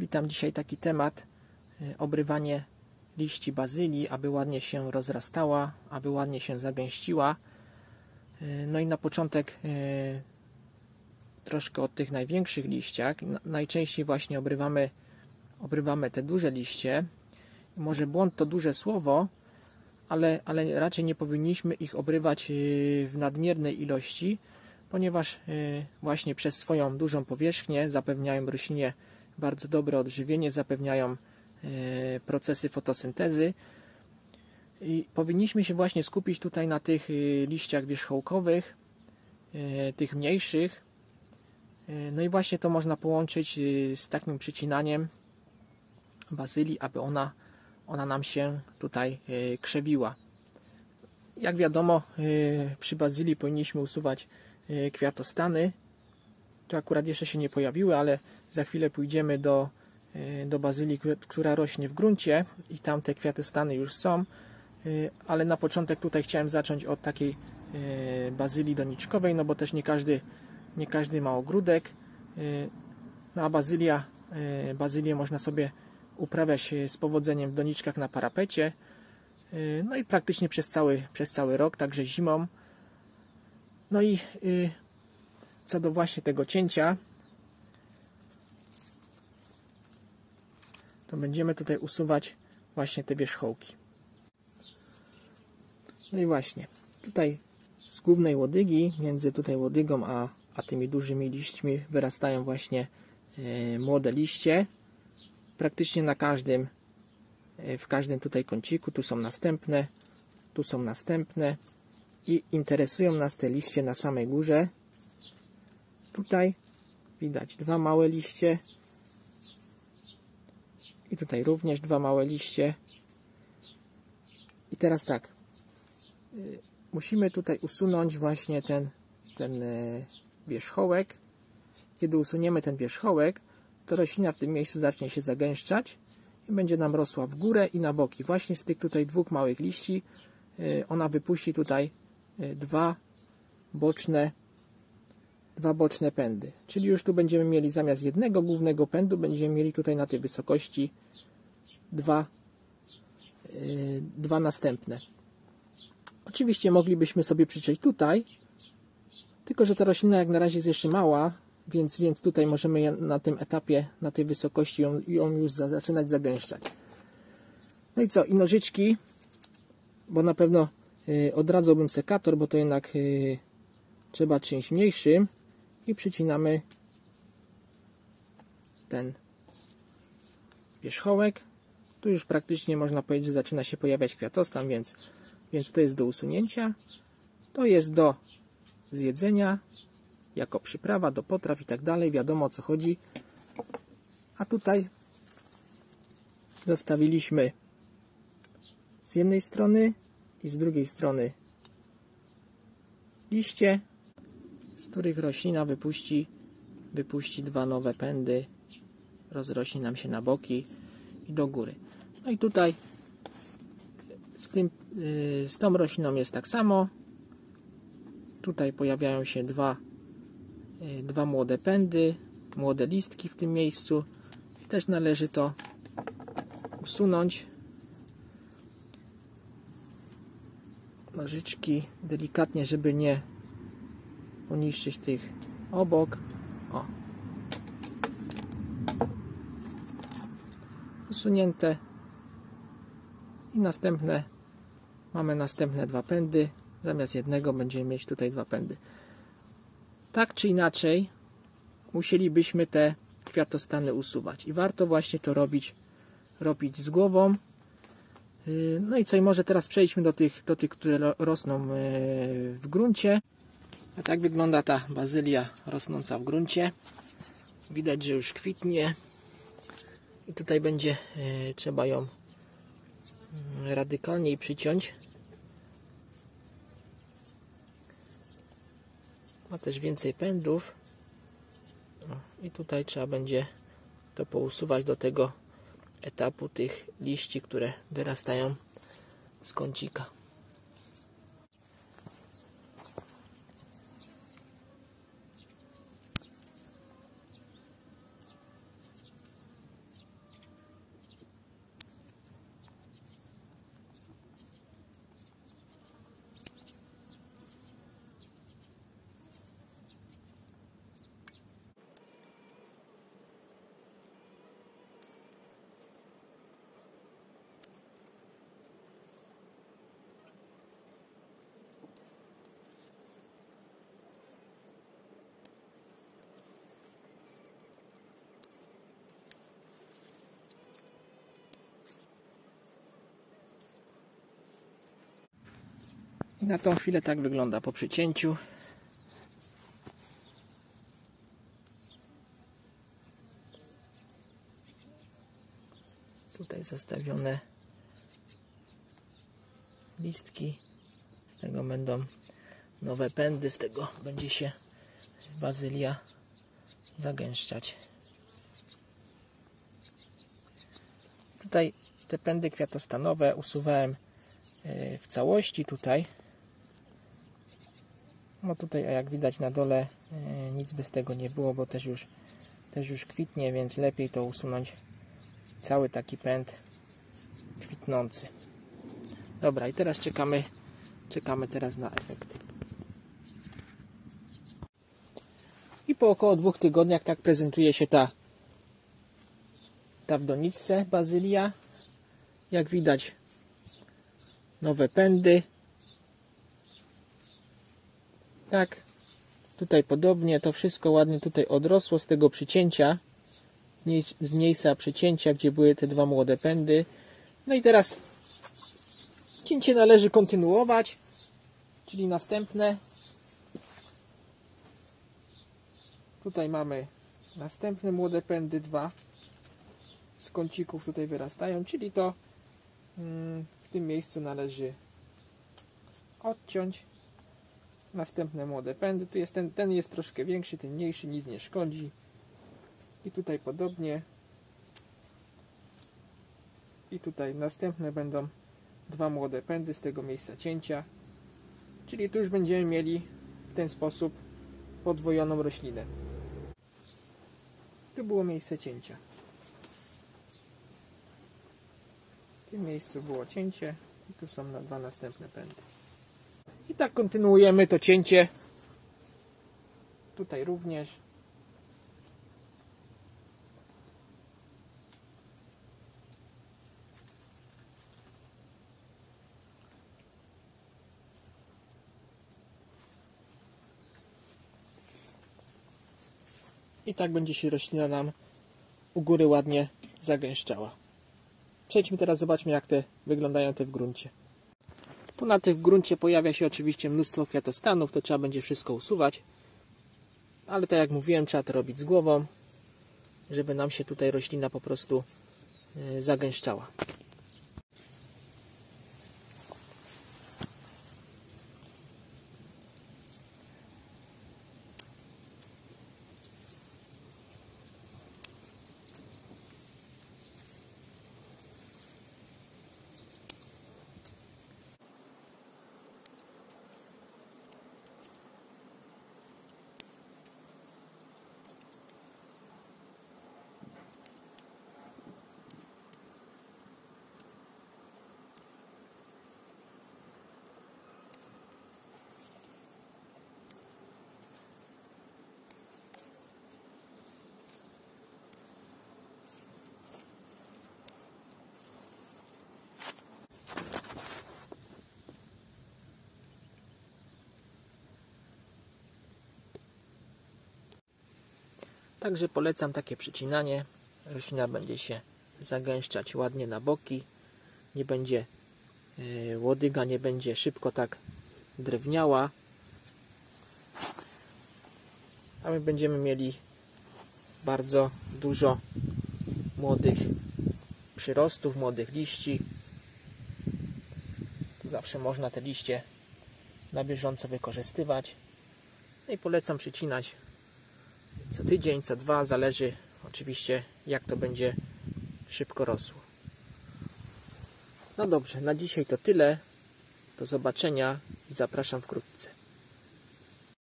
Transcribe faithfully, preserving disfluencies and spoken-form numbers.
Witam dzisiaj taki temat, obrywanie liści bazylii, aby ładnie się rozrastała, aby ładnie się zagęściła. No i na początek troszkę o tych największych liściach. Najczęściej właśnie obrywamy, obrywamy te duże liście. Może błąd to duże słowo, ale, ale raczej nie powinniśmy ich obrywać w nadmiernej ilości, ponieważ właśnie przez swoją dużą powierzchnię zapewniają roślinie bardzo dobre odżywienie, zapewniają procesy fotosyntezy i powinniśmy się właśnie skupić tutaj na tych liściach wierzchołkowych, tych mniejszych. No i właśnie to można połączyć z takim przycinaniem bazylii, aby ona, ona nam się tutaj krzewiła. Jak wiadomo, przy bazylii powinniśmy usuwać kwiatostany. Tu akurat jeszcze się nie pojawiły, ale za chwilę pójdziemy do, do bazylii, która rośnie w gruncie i tam te kwiatostany już są. Ale na początek tutaj chciałem zacząć od takiej bazylii doniczkowej, no bo też nie każdy, nie każdy ma ogródek. No a bazylia, bazylię można sobie uprawiać z powodzeniem w doniczkach na parapecie. No i praktycznie przez cały, przez cały rok, także zimą. No i co do właśnie tego cięcia, to będziemy tutaj usuwać właśnie te wierzchołki. No i właśnie, tutaj z głównej łodygi, między tutaj łodygą a, a tymi dużymi liśćmi wyrastają właśnie y, młode liście. Praktycznie na każdym, y, w każdym tutaj kąciku, tu są następne, tu są następne i interesują nas te liście na samej górze. Tutaj widać dwa małe liście i tutaj również dwa małe liście. I teraz tak, musimy tutaj usunąć właśnie ten, ten wierzchołek. Kiedy usuniemy ten wierzchołek, to roślina w tym miejscu zacznie się zagęszczać i będzie nam rosła w górę i na boki. Właśnie z tych tutaj dwóch małych liści ona wypuści tutaj dwa boczne dwa boczne pędy, czyli już tu będziemy mieli zamiast jednego głównego pędu, będziemy mieli tutaj na tej wysokości dwa, yy, dwa następne. Oczywiście moglibyśmy sobie przyciąć tutaj, tylko że ta roślina jak na razie jest jeszcze mała, więc, więc tutaj możemy na tym etapie, na tej wysokości ją, ją już za, zaczynać zagęszczać. No i co? I nożyczki, bo na pewno yy, odradzałbym sekator, bo to jednak yy, trzeba czymś mniejszym. I przycinamy ten wierzchołek. Tu już praktycznie można powiedzieć, że zaczyna się pojawiać kwiatostan, więc, więc to jest do usunięcia. To jest do zjedzenia, jako przyprawa, do potraw i tak dalej. Wiadomo, o co chodzi. A tutaj zostawiliśmy z jednej strony i z drugiej strony liście, z których roślina wypuści, wypuści dwa nowe pędy, rozrośnie nam się na boki i do góry. No i tutaj z, tym, yy, z tą rośliną jest tak samo. Tutaj pojawiają się dwa, yy, dwa młode pędy, młode listki w tym miejscu. Też należy to usunąć. Nożyczki delikatnie, żeby nie poniszczyć tych obok. O. Usunięte. I następne. Mamy następne dwa pędy. Zamiast jednego będziemy mieć tutaj dwa pędy. Tak czy inaczej musielibyśmy te kwiatostany usuwać. I warto właśnie to robić, robić z głową. No i co? I może teraz przejdźmy do tych, do tych które rosną w gruncie. A tak wygląda ta bazylia rosnąca w gruncie. Widać, że już kwitnie. I tutaj będzie trzeba ją radykalniej przyciąć. Ma też więcej pędów. I tutaj trzeba będzie to pousuwać do tego etapu tych liści, które wyrastają z kącika. I na tą chwilę tak wygląda po przycięciu. Tutaj zastawione listki, z tego będą nowe pędy, z tego będzie się bazylia zagęszczać. Tutaj te pędy kwiatostanowe usuwałem w całości tutaj. No tutaj, a jak widać na dole, nic by z tego nie było, bo też już, też już kwitnie, więc lepiej to usunąć cały taki pęd kwitnący. Dobra, i teraz czekamy, czekamy teraz na efekt. I po około dwóch tygodniach tak prezentuje się ta, ta w doniczce bazylia. Jak widać, nowe pędy. Tak, tutaj podobnie, to wszystko ładnie tutaj odrosło z tego przycięcia, z miejsca przycięcia, gdzie były te dwa młode pędy. No i teraz cięcie należy kontynuować, czyli następne. Tutaj mamy następne młode pędy, dwa z kącików tutaj wyrastają, czyli to w tym miejscu należy odciąć. Następne młode pędy, tu jest ten, ten jest troszkę większy, ten mniejszy, nic nie szkodzi. I tutaj podobnie. I tutaj następne będą dwa młode pędy z tego miejsca cięcia. Czyli tu już będziemy mieli w ten sposób podwojoną roślinę. Tu było miejsce cięcia. W tym miejscu było cięcie. I tu są na dwa następne pędy. I tak kontynuujemy to cięcie. Tutaj również. I tak będzie się roślina nam u góry ładnie zagęszczała. Przejdźmy teraz, zobaczmy, jak te wyglądają te w gruncie. Tu na tych w gruncie pojawia się oczywiście mnóstwo kwiatostanów, to trzeba będzie wszystko usuwać. Ale tak jak mówiłem, trzeba to robić z głową, żeby nam się tutaj roślina po prostu zagęszczała. Także polecam takie przycinanie. Roślina będzie się zagęszczać ładnie na boki. Nie będzie yy, łodyga, nie będzie szybko tak drewniała. A my będziemy mieli bardzo dużo młodych przyrostów, młodych liści. Zawsze można te liście na bieżąco wykorzystywać. No i polecam przycinać co tydzień, co dwa, zależy oczywiście, jak to będzie szybko rosło. No dobrze, na dzisiaj to tyle. Do zobaczenia i zapraszam wkrótce.